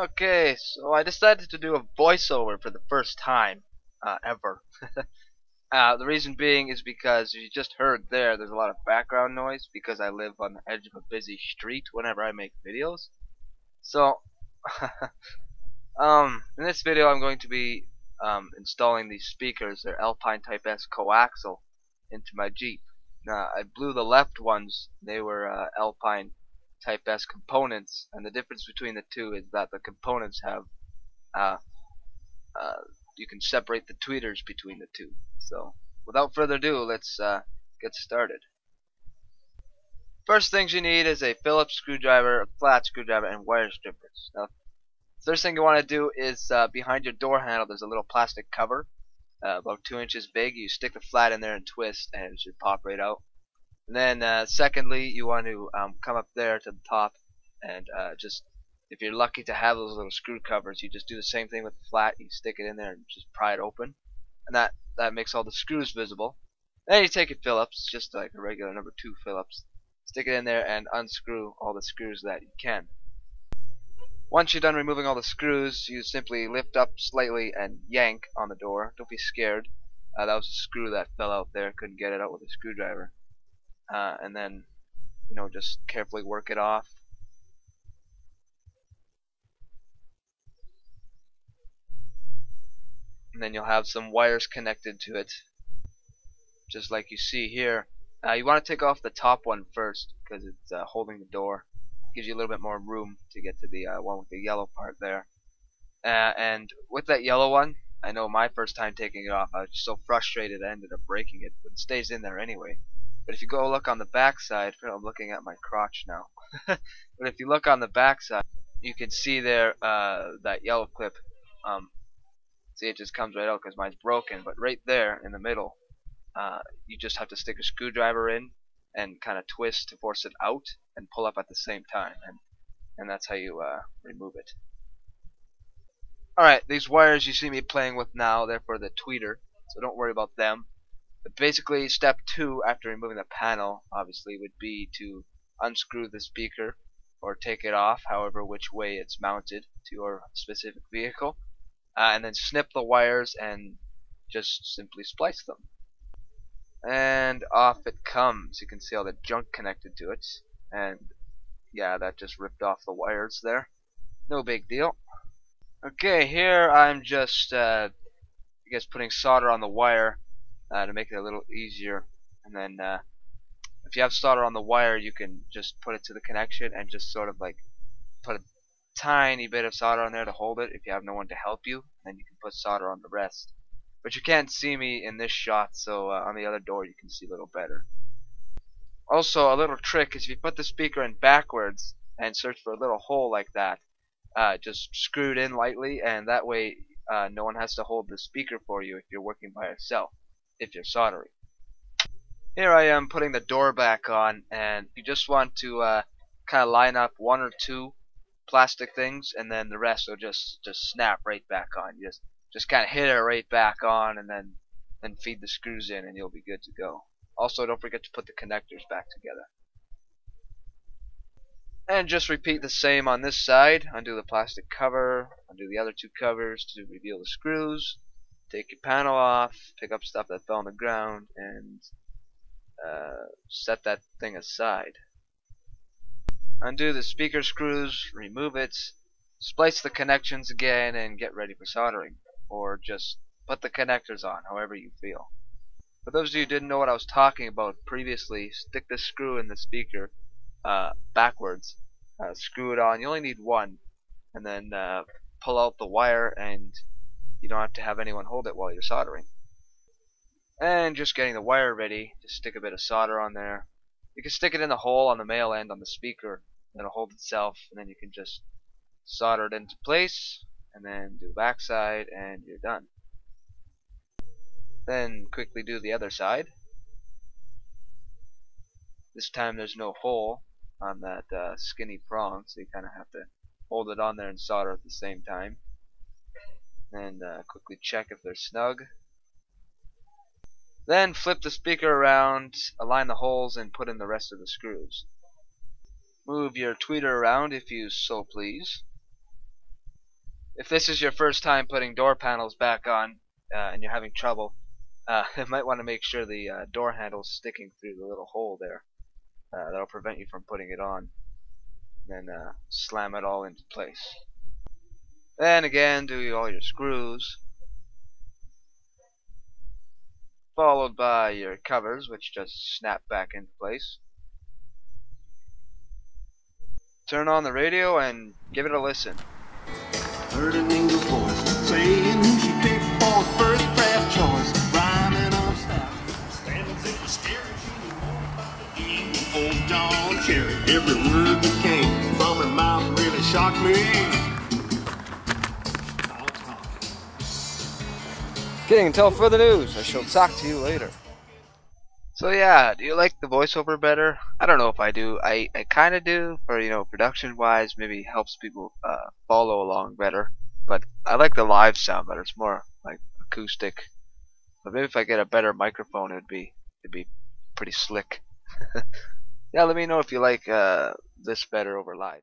Okay, so I decided to do a voiceover for the first time ever. The reason being is because you just heard there's a lot of background noise because I live on the edge of a busy street whenever I make videos. So, in this video I'm going to be installing these speakers, they're Alpine Type S coaxial, into my Jeep. Now, I blew the left ones, they were Alpine Type S components, and the difference between the two is that the components have you can separate the tweeters between the two. So without further ado, let's get started. First things you need is a Phillips screwdriver, a flat screwdriver, and wire strippers. Now, first thing you want to do is behind your door handle there's a little plastic cover about 2 inches big. You stick the flat in there and twist and it should pop right out. And then secondly, you want to come up there to the top and just, if you're lucky to have those little screw covers, you just do the same thing with the flat. You stick it in there and just pry it open, and that makes all the screws visible. Then you take a Phillips, just like a regular #2 Phillips, stick it in there and unscrew all the screws that you can. Once you're done removing all the screws, you simply lift up slightly and yank on the door. Don't be scared. That was a screw that fell out there. Couldn't get it out with a screwdriver. And then, you know, just carefully work it off. And then you'll have some wires connected to it, just like you see here. You want to take off the top one first because it's holding the door. Gives you a little bit more room to get to the one with the yellow part there. And with that yellow one, I know my first time taking it off, I was so frustrated I ended up breaking it, but it stays in there anyway. But if you go look on the back side, I'm looking at my crotch now. But if you look on the back side, you can see there that yellow clip. See, it just comes right out because mine's broken. But right there in the middle, you just have to stick a screwdriver in and kind of twist to force it out and pull up at the same time, and that's how you remove it. Alright, these wires you see me playing with now, they're for the tweeter, so don't worry about them. But basically, step 2 after removing the panel, obviously, would be to unscrew the speaker or take it off, however which way it's mounted to your specific vehicle, and then snip the wires and just simply splice them. And off it comes. You can see all the junk connected to it, and yeah, that just ripped off the wires there. No big deal. Okay, here I'm just I guess putting solder on the wire to make it a little easier, and then if you have solder on the wire, you can just put it to the connection and just sort of like put a tiny bit of solder on there to hold it. If you have no one to help you, then you can put solder on the rest. But you can't see me in this shot, so on the other door you can see a little better. Also, a little trick is if you put the speaker in backwards and search for a little hole like that, just screw it in lightly, and that way no one has to hold the speaker for you if you're working by yourself, if you're soldering. Here I am putting the door back on, and you just want to kind of line up 1 or 2 plastic things, and then the rest will just snap right back on. You just kind of hit it right back on, and then feed the screws in, and you'll be good to go. Also, don't forget to put the connectors back together. And just repeat the same on this side. Undo the plastic cover, undo the other 2 covers to reveal the screws. Take your panel off, pick up stuff that fell on the ground, and set that thing aside. Undo the speaker screws, remove it, splice the connections again, and get ready for soldering. Or just put the connectors on, however you feel. For those of you who didn't know what I was talking about previously, stick the screw in the speaker backwards, screw it on, you only need 1, and then pull out the wire, and you don't have to have anyone hold it while you're soldering. And just getting the wire ready, just stick a bit of solder on there. You can stick it in the hole on the male end on the speaker, and it'll hold itself, and then you can just solder it into place, and then do the back side, and you're done. Then quickly do the other side. This time there's no hole on that skinny prong, so you kind of have to hold it on there and solder at the same time. And quickly check if they're snug. Then flip the speaker around, align the holes, and put in the rest of the screws. Move your tweeter around if you so please. if this is your first time putting door panels back on and you're having trouble, you might want to make sure the door handle's sticking through the little hole there. That'll prevent you from putting it on. And then slam it all into place. Then again, do all your screws, followed by your covers, which just snap back into place. Turn on the radio and give it a listen. Heard an English voice saying who she picked for first draft choice, rhyming on style, standing in the steering wheel, more about the old dog cherry. Every word that came from her mouth really shocked me. Kidding, until further news, I shall talk to you later. So yeah, do you like the voiceover better? I don't know if I do. I kind of do, for, you know, production-wise, maybe helps people follow along better. But I like the live sound better. It's more like acoustic. But maybe if I get a better microphone, it'd be pretty slick. Yeah, let me know if you like this better over live.